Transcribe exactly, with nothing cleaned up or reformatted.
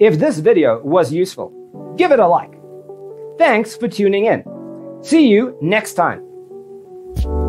If this video was useful, give it a like. Thanks for tuning in. See you next time.